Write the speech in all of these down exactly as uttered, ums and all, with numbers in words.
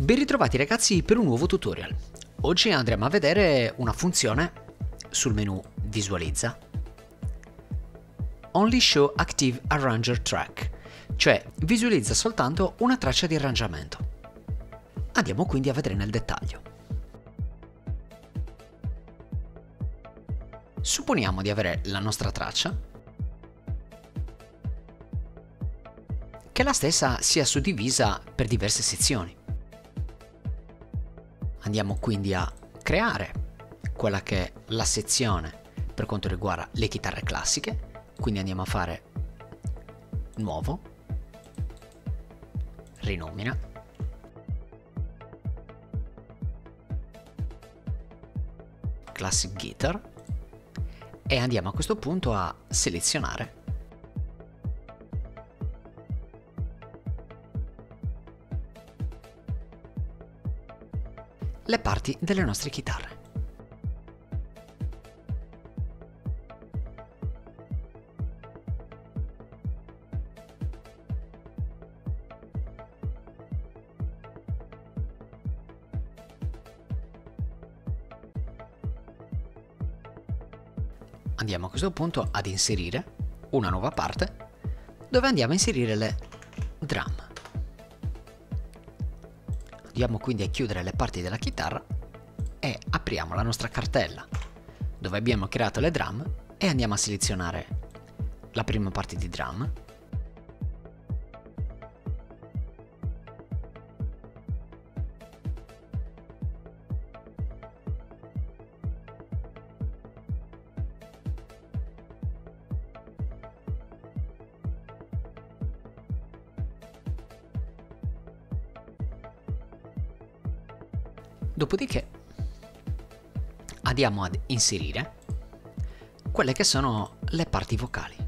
Ben ritrovati ragazzi per un nuovo tutorial. Oggi andremo a vedere una funzione sul menu Visualizza, Only Show Active Arranger Track, cioè visualizza soltanto una traccia di arrangiamento. Andiamo quindi a vedere nel dettaglio. Supponiamo di avere la nostra traccia, che la stessa sia suddivisa per diverse sezioni. Andiamo quindi a creare quella che è la sezione per quanto riguarda le chitarre classiche, quindi andiamo a fare nuovo, rinomina, classic guitar e andiamo a questo punto a selezionare le parti delle nostre chitarre. Andiamo a questo punto ad inserire una nuova parte dove andiamo a inserire le drum. Andiamo quindi a chiudere le parti della chitarra e apriamo la nostra cartella dove abbiamo creato le drum e andiamo a selezionare la prima parte di drum, dopodiché andiamo ad inserire quelle che sono le parti vocali.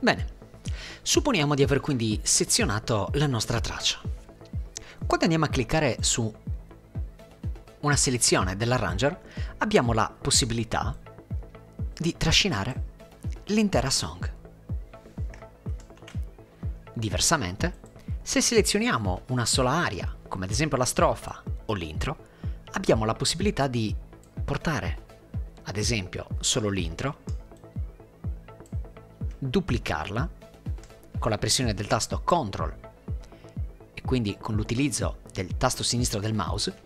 Bene, supponiamo di aver quindi sezionato la nostra traccia. Quando andiamo a cliccare su una selezione dell'arranger, abbiamo la possibilità di trascinare l'intera song. Diversamente, se selezioniamo una sola aria, come ad esempio la strofa o l'intro, abbiamo la possibilità di portare, ad esempio, solo l'intro, duplicarla con la pressione del tasto control e quindi con l'utilizzo del tasto sinistro del mouse.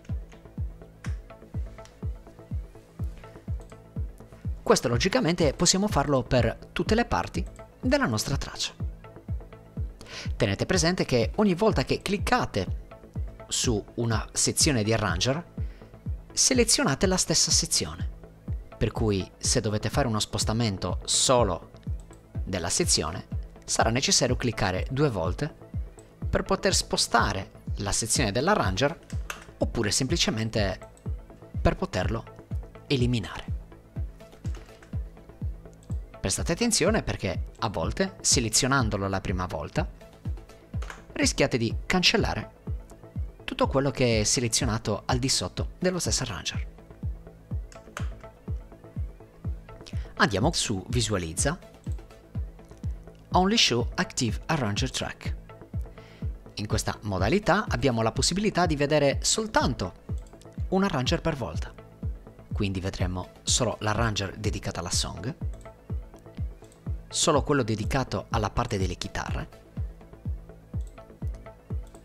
Questo logicamente possiamo farlo per tutte le parti della nostra traccia. Tenete presente che ogni volta che cliccate su una sezione di arranger selezionate la stessa sezione, per cui se dovete fare uno spostamento solo della sezione sarà necessario cliccare due volte per poter spostare la sezione dell'arranger oppure semplicemente per poterlo eliminare. Prestate attenzione perché a volte selezionandolo la prima volta rischiate di cancellare tutto quello che è selezionato al di sotto dello stesso arranger. Andiamo su Visualizza, Only Show Active Arranger Track. In questa modalità abbiamo la possibilità di vedere soltanto un arranger per volta, quindi vedremo solo l'arranger dedicato alla song, solo quello dedicato alla parte delle chitarre,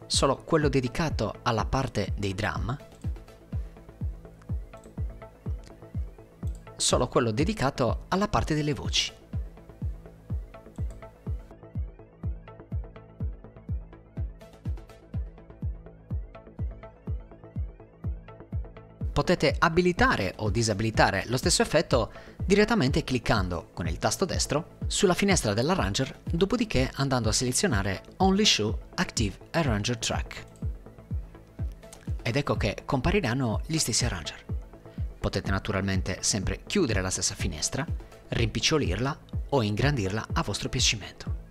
solo quello dedicato alla parte dei drum, solo quello dedicato alla parte delle voci. potete abilitare o disabilitare lo stesso effetto direttamente cliccando con il tasto destro sulla finestra dell'arranger, dopodiché andando a selezionare Only Show Active Arranger Track. Ed ecco che compariranno gli stessi arranger. Potete naturalmente sempre chiudere la stessa finestra, rimpicciolirla o ingrandirla a vostro piacimento.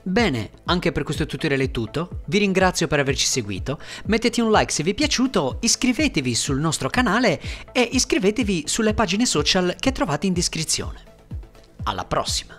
Bene, anche per questo tutorial è tutto, vi ringrazio per averci seguito, mettete un like se vi è piaciuto, iscrivetevi sul nostro canale e iscrivetevi sulle pagine social che trovate in descrizione. Alla prossima!